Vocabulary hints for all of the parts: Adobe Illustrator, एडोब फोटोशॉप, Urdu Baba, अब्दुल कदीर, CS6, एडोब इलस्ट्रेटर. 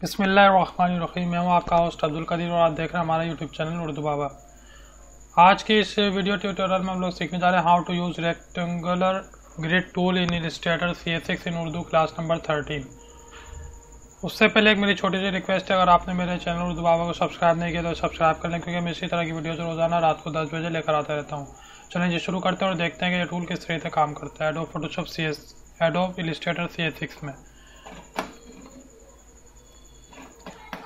बिस्मिल्लाहिर्रहमानिर्रहीम। मैं हूँ आपका होस्ट अब्दुल कदीर और आप देख रहे हैं हमारा यूट्यूब चैनल उर्दू बाबा। आज के इस वीडियो ट्यूटोरियल में हम लोग सीखने जा रहे हैं how to use rectangular grid tool in Illustrator CS6 इन उर्दू क्लास नंबर 13। उससे पहले एक मेरी छोटी सी रिक्वेस्ट है, अगर आपने मेरे चैनल उर्दू बाबा को सब्सक्राइब नहीं किया तो सब्सक्राइब कर लें, क्योंकि मैं इसी तरह की वीडियोज़ रोज़ाना रात को 10 बजे लेकर आता रहता हूँ। चलिए शुरू करते हैं और देखते हैं कि ये टूल किस तरीके से काम करता है एडोब फोटोशॉप एडोब इलस्ट्रेटर CS6 में।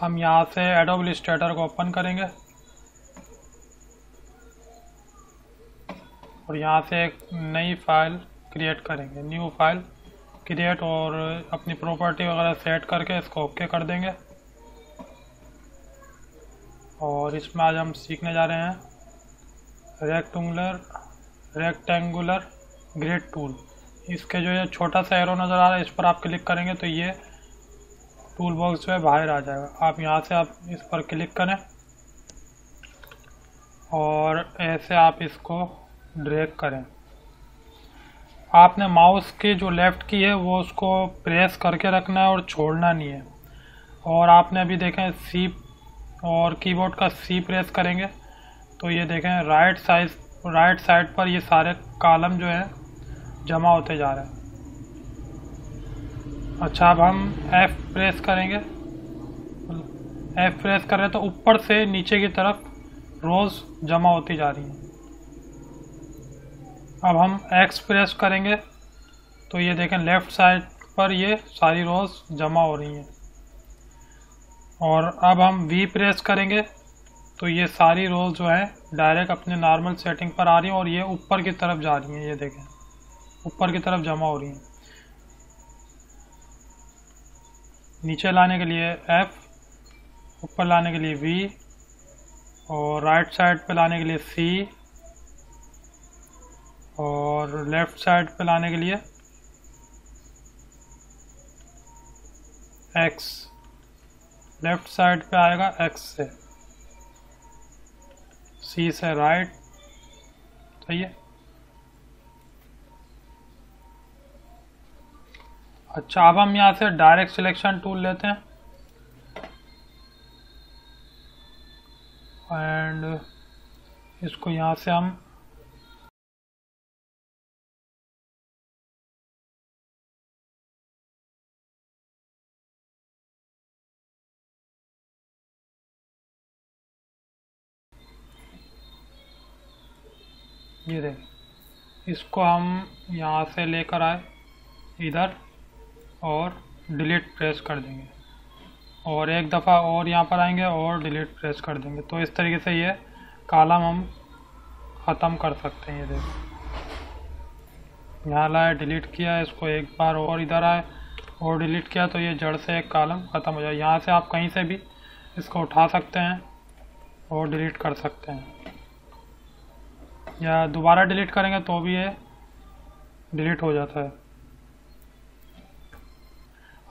हम यहाँ से एडोब इलस्ट्रेटर को ओपन करेंगे और यहाँ से एक नई फाइल क्रिएट करेंगे, न्यू फाइल क्रिएट, और अपनी प्रॉपर्टी वगैरह सेट करके इसको ओके कर देंगे। और इसमें आज हम सीखने जा रहे हैं रेक्टेंगुलर ग्रिड टूल। इसके जो ये छोटा सा एरो नज़र आ रहा है, इस पर आप क्लिक करेंगे तो ये टूल बॉक्स में बाहर आ जाएगा। आप यहाँ से आप इस पर क्लिक करें और ऐसे आप इसको ड्रैग करें। आपने माउस की जो लेफ़्ट की है वो उसको प्रेस करके रखना है और छोड़ना नहीं है। और आपने अभी देखें सी और कीबोर्ड का सी प्रेस करेंगे तो ये देखें राइट साइड पर ये सारे कॉलम जो है जमा होते जा रहे हैं। अच्छा, अब हम F प्रेस करेंगे। F प्रेस कर रहे तो ऊपर से नीचे की तरफ रोज़ जमा होती जा रही है। अब हम X प्रेस करेंगे तो ये देखें लेफ़्ट साइड पर ये सारी रोज़ जमा हो रही हैं। और अब हम V प्रेस करेंगे तो ये सारी रोज़ जो है डायरेक्ट अपने नॉर्मल सेटिंग पर आ रही हैं और ये ऊपर की तरफ जा रही हैं। ये देखें ऊपर की तरफ जमा हो रही हैं। नीचे लाने के लिए F, ऊपर लाने के लिए V और राइट साइड पे लाने के लिए C और लेफ़्ट साइड पे लाने के लिए X। लेफ़्ट साइड पे आएगा X से, C से राइट, सही है। अच्छा, अब हम यहाँ से डायरेक्ट सिलेक्शन टूल लेते हैं एंड इसको यहाँ से हम ये देखें, इसको हम यहाँ से लेकर आए इधर और डिलीट प्रेस कर देंगे और एक दफ़ा और यहाँ पर आएंगे और डिलीट प्रेस कर देंगे। तो इस तरीके से ये कॉलम हम ख़त्म कर सकते हैं। ये देखिए, यहाँ लाया, डिलीट किया, इसको एक बार और इधर आए और डिलीट किया तो ये जड़ से एक कॉलम ख़त्म हो जाए। यहाँ से आप कहीं से भी इसको उठा सकते हैं और डिलीट कर सकते हैं, या दोबारा डिलीट करेंगे तो भी ये डिलीट हो जाता है।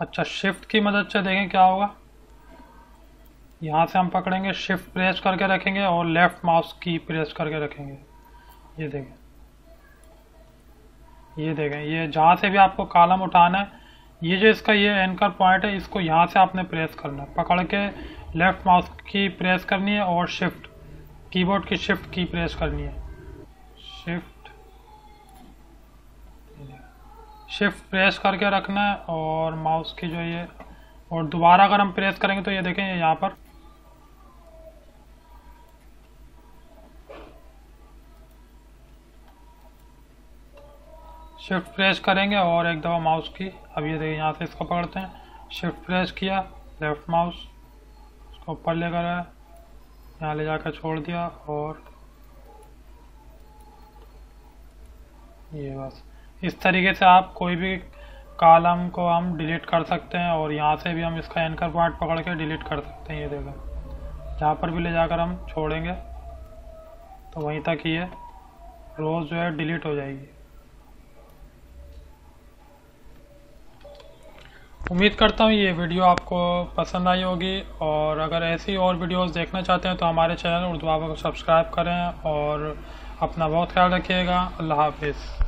अच्छा, शिफ्ट की मदद से देखें क्या होगा। यहाँ से हम पकड़ेंगे, शिफ्ट प्रेस करके रखेंगे और लेफ़्ट माउस की प्रेस करके रखेंगे। ये देखें, ये देखें, ये जहाँ से भी आपको कॉलम उठाना है, ये जो इसका ये एंकर पॉइंट है, इसको यहाँ से आपने प्रेस करना है। पकड़ के लेफ़्ट माउस की प्रेस करनी है और शिफ्ट कीबोर्ड की शिफ्ट की प्रेस करनी है। शिफ्ट प्रेस करके रखना है और माउस की जो ये, और दोबारा अगर हम प्रेस करेंगे तो ये देखें ये यहाँ पर शिफ्ट प्रेस करेंगे और एक दफ़ा माउस की, अब ये देखें यहाँ से इसको पकड़ते हैं, शिफ्ट प्रेस किया, लेफ़्ट माउस इसको ऊपर लेकर आया, यहाँ ले जाकर छोड़ दिया और ये बस। इस तरीके से आप कोई भी कॉलम को हम डिलीट कर सकते हैं और यहाँ से भी हम इसका एंकर पॉइंट पकड़ के डिलीट कर सकते हैं। ये देखो, यहाँ पर भी ले जाकर हम छोड़ेंगे तो वहीं तक ये रोज़ जो है डिलीट हो जाएगी। उम्मीद करता हूँ ये वीडियो आपको पसंद आई होगी, और अगर ऐसी और वीडियोस देखना चाहते हैं तो हमारे चैनल उर्दू बाबा को सब्सक्राइब करें और अपना बहुत ख्याल रखिएगा। अल्लाह हाफिज़।